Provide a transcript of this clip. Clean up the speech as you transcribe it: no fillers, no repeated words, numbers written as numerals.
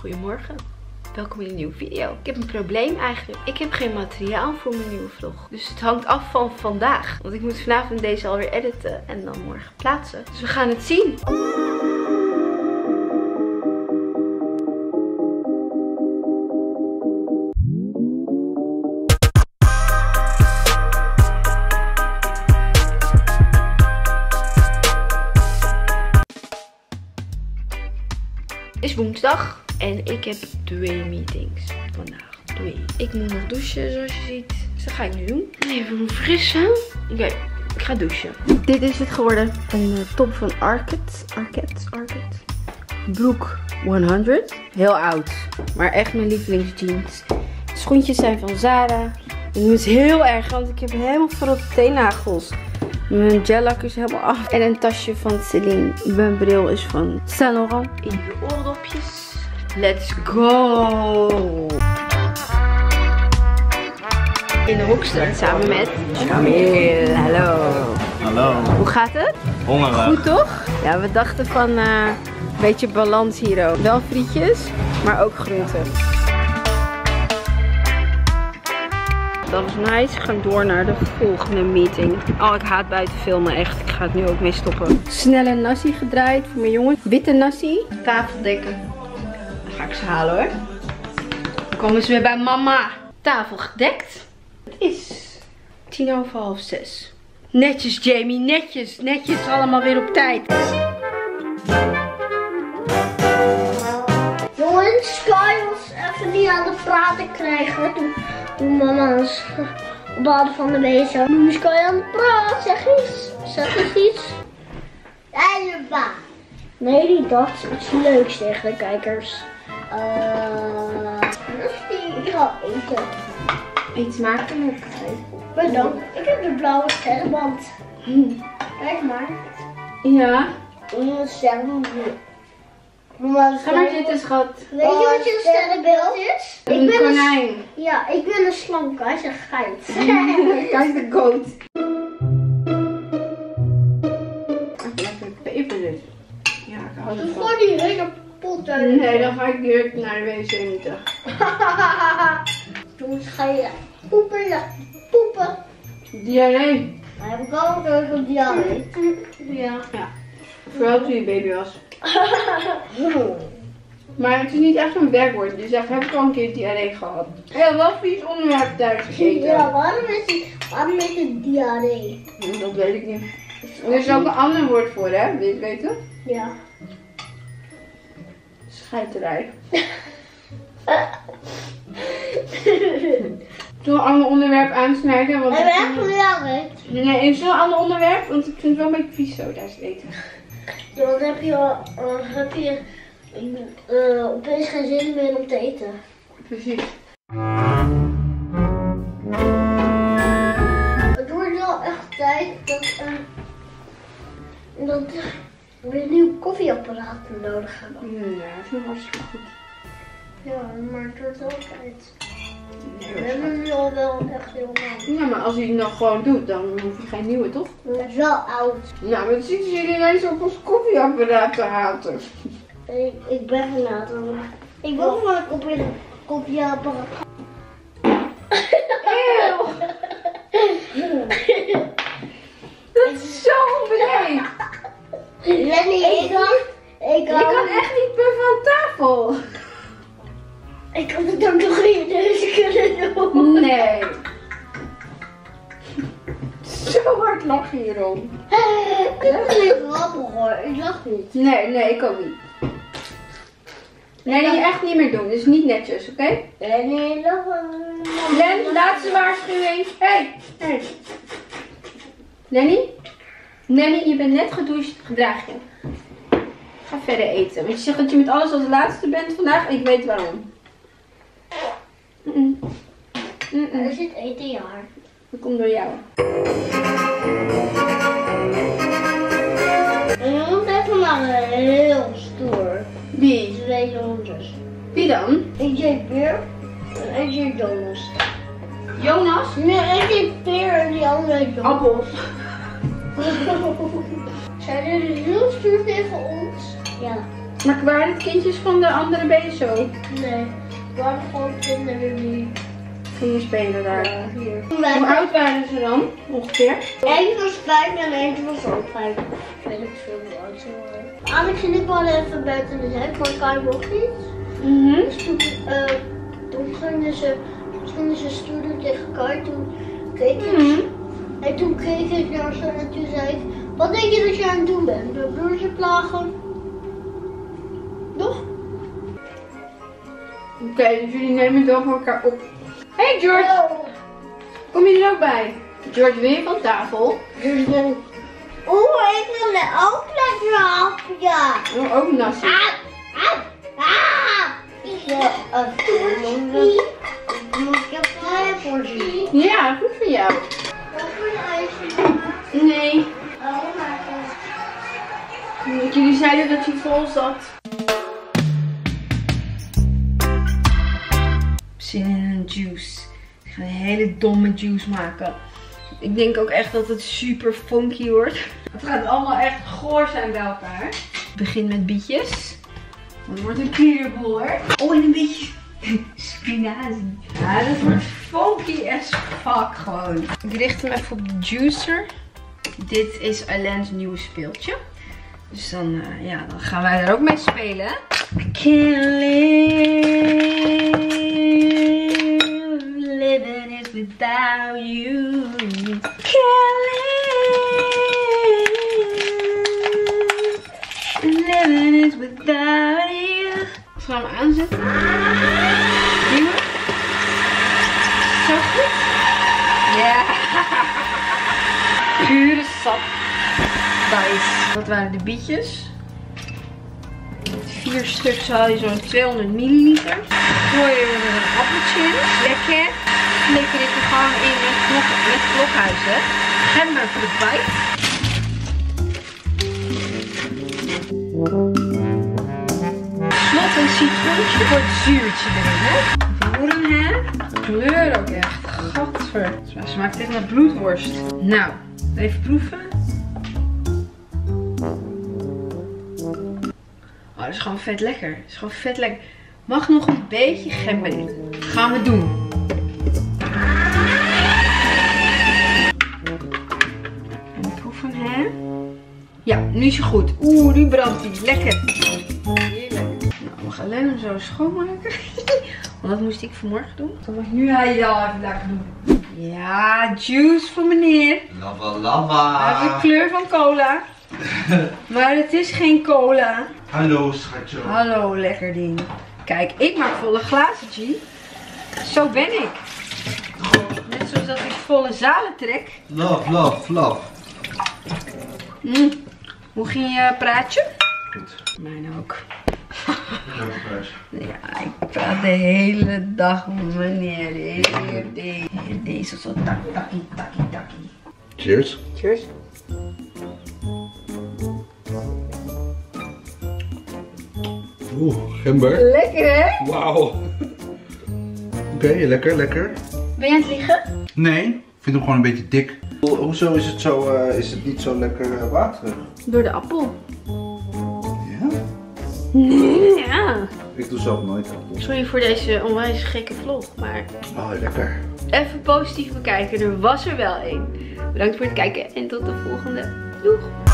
Goedemorgen, welkom in een nieuwe video. Ik heb een probleem eigenlijk. Ik heb geen materiaal voor mijn nieuwe vlog. Dus het hangt af van vandaag. Want ik moet vanavond deze alweer editen en dan morgen plaatsen. Dus we gaan het zien. Het is woensdag en ik heb 2 meetings vandaag. 2. Ik moet nog douchen zoals je ziet. Dus dat ga ik nu doen. Even frissen. Oké, ik ga douchen. Dit is het geworden. Een top van Arket. Broek 100. Heel oud. Maar echt mijn lievelingsjeans. De schoentjes zijn van Zara. En nu is het heel erg, want ik heb helemaal verrotte teennagels. Mijn gel lak is helemaal af. En een tasje van Celine. Mijn bril is van Saint Laurent. In je oordopjes. Let's go! In de hoekstraat samen met Camille. Hallo. Hallo. Hoe gaat het? Hongerig. Goed toch? Ja, we dachten van een beetje balans hier ook. Wel frietjes, maar ook groenten. Dat was nice. We gaan door naar de volgende meeting. Oh, ik haat buiten filmen echt. Ik ga het nu ook mee stoppen. Snelle nasi gedraaid voor mijn jongens. Witte nasi. Tafeldekken. Dan ga ik ze halen hoor. Dan komen ze weer bij mama. Tafel gedekt. Het is 5:10. Netjes Jamie, netjes. Netjes, allemaal weer op tijd. Jongens, kan je ons even niet aan de praten krijgen? Mama's baden van de wezen. Moes kan je aan de praat. Zeg eens. Zeg eens iets. Elba. Nee, die dacht iets leuks tegen de kijkers. Ik ga eten. Iets maken met mij. Bedankt. Ik heb de blauwe sterrenband. Kijk maar. Ja. Een sterrenband. Ga maar zitten, schat. Weet je wat je sterrenbeeld is? Een konijn. Ja, ik ben een slank, hij is een geit. Kijk de goat. Even peperduur. Ja, ik hou ervan. Gooi die hele pot uit. Nee, dan ga ik direct naar de wc moeten. Jongens, ga je poepen. Diarree. Dan heb ik al een diarree. Ja. Vooral toen je baby was. Maar het is niet echt een werkwoord. Dus echt heb ik al een keer diarree gehad. Ja, wel vies onderwerp thuis gegeten. Ja, waarom is het diarree? Dat weet ik niet. Er is ook een ander woord voor, hè? Wil je het weten? Ja. Scheiterij. Zullen we een ander onderwerp aansnijden? Want hebben echt belangrijk? Nee, is wel een ander onderwerp, want ik vind het wel een beetje vies zo thuis eten. Ja, dan heb je opeens geen zin meer om te eten. Precies. Het wordt wel echt tijd dat we een nieuw koffieapparaat nodig hebben. Ja, dat vind ik hartstikke goed. Ja, maar het wordt wel tijd. We hebben nu al wel echt heel lang. Ja, maar als hij het nog gewoon doet, dan hoef je geen nieuwe, toch? Dat is wel oud. Ja, maar dan zitten jullie ineens op ons koffieapparaat te haten. Ik ben genaamd. Ik wil gewoon een koffieapparaat. Eeuw! Dat is zo onbeleefd. Ik kan echt niet puffen aan tafel. Ik kan het ook nog in je neus kunnen doen. Nee. Zo hard lach je hierom. Ik vind het grappig hoor, ik lach niet. Nee, ik ook niet. Nee, je echt niet meer doen, dus niet netjes, oké? Okay? Nee, lach wel. Len, laatste waarschuwing. Hey. Lenny, je bent net gedoucht, gedraag je. Ga verder eten, want je zegt dat je met alles als laatste bent vandaag en ik weet waarom. Er zit eten in je haar. Dat komt door jou. En hond heeft vandaag heel stoer. Wie? 2 hondjes. Wie dan? AJ Peer en AJ Jonas. Jonas? Nee, AJ Peer en die andere Jonas. Appels. Zijn jullie heel stoer tegen ons? Ja. Maar waren het kindjes van de andere bezo? Nee, we waren gewoon kinderen die gingen spelen daar. Ja, hier. Hoe oud waren ze dan ongeveer? Eén was 5 en eentje was ook 5. Ik weet niet veel oud ze waren. Alex en ik waren even buiten de hek, want Kai mocht niet. Dus toen gingen ze stoelen tegen Kai, toen keek ik. En toen keek ik naar ze en toen zei ik, wat denk je dat je aan het doen bent? Mijn broertje plagen. Toch? Oké, dus jullie nemen het wel voor elkaar op. Hey George! Hello. Kom je er ook bij? George, wil je van tafel? Oeh, ik wil me ook lekker hapje. Oh, ook nasi. Ja, goed voor jou. Wat voor een ijsje? Nee. Oh, maar jullie zeiden dat je vol zat. Zin in een juice. Ik ga een hele domme juice maken. Ik denk ook echt dat het super funky wordt. Het gaat allemaal echt goor zijn bij elkaar. Ik begin met bietjes. Want het wordt een klierenboel hoor. Oh, en een beetje spinazie. Ja, dat wordt funky as fuck gewoon. Ik richt hem even op de juicer. Dit is Alain's nieuwe speeltje. Dus dan, ja, dan gaan wij er ook mee spelen. I can't live. Living is without you. Can't live. Living is without you. Ik ga hem aanzetten. Nieuwe. Zo goed. Ja. Pure sap. Dice. Dat waren de bietjes. 4 stuks haal je zo'n 200 milliliter. Gooi je er een appeltje in. Lekker. Flikker dit er gewoon in met klokhuizen. Geef maar voor de bite. Slot een citroentje voor het zuurtje erin. Hè? Roeren hè. Kleur ook echt. Gadver. Smaakt dit naar bloedworst. Nou, even proeven. Oh, dat is gewoon vet lekker. Dat is gewoon vet lekker. Mag nog een beetje gember in. Gaan we doen. En proeven, hè? Ja, nu is hij goed. Oeh, nu brandt hij. Lekker. Heerlijk. Nou, we gaan alleen hem zo schoonmaken. Want dat moest ik vanmorgen doen. Dan mag ik nu al even lekker doen. Ja, juice voor meneer. Lava, lava. Hij heeft de kleur van cola. Maar het is geen cola. Hallo schatje. Hallo lekker ding. Kijk, ik maak volle glazen, G. Zo ben ik. Net zoals dat ik volle zalen trek. Love, love, love. Hoe ging je praatje? Goed. Mijn ook. Ja, ik praat de hele dag met meneer. Deze zo takkie, takkie, takkie. Cheers. Cheers. Oeh, gember. Lekker hè? Wauw. Oké, lekker, lekker. Ben je aan het liegen? Nee, ik vind hem gewoon een beetje dik. Hoezo is het, is het niet zo lekker waterig? Door de appel. Ja? Ja. Ik doe zelf nooit appel. Sorry voor deze onwijs gekke vlog, maar... Oh, lekker. Even positief bekijken, er was er wel één. Bedankt voor het kijken en tot de volgende. Doeg!